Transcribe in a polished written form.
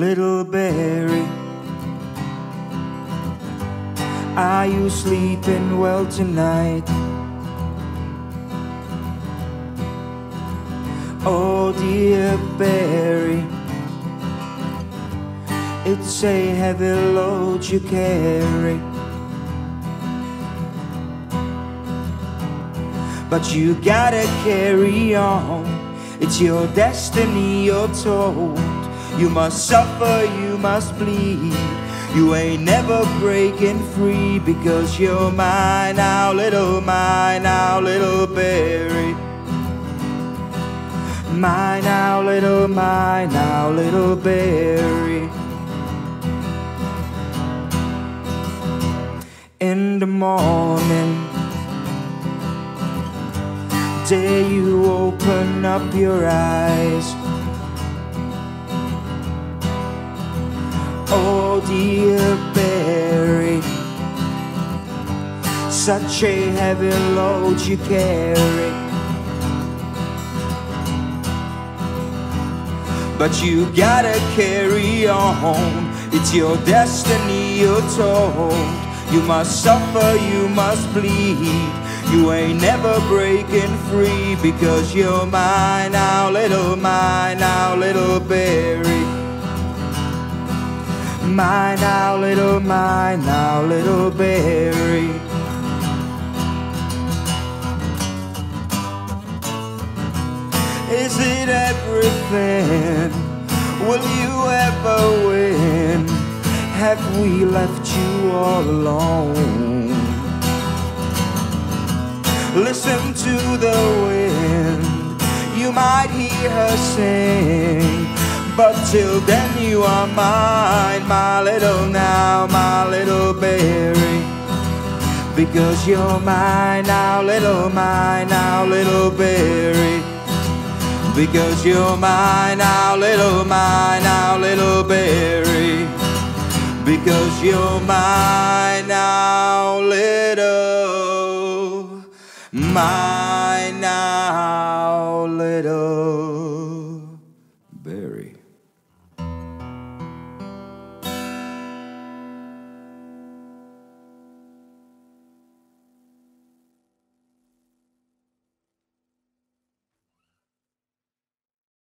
Little Berry, are you sleeping well tonight? Oh dear Berry, it's a heavy load you carry, but you gotta carry on. It's your destiny you're told. You must suffer, you must bleed. You ain't never breaking free, because you're mine now, little Berry. Mine now, little Berry. In the morning, dare you open up your eyes? Oh dear Berry, such a heavy load you carry, but you gotta carry on. It's your destiny you're told. You must suffer, you must bleed. You ain't never breaking free, because you're mine now, little Berry. Mine now, little Berry. Is it everything? Will you ever win? Have we left you all alone? Listen to the wind, you might hear her sing, but till then you are mine, my little Berry, because you're mine now, little Berry, because you're mine now, little Berry, because you're mine now, little, mine now, little Berry.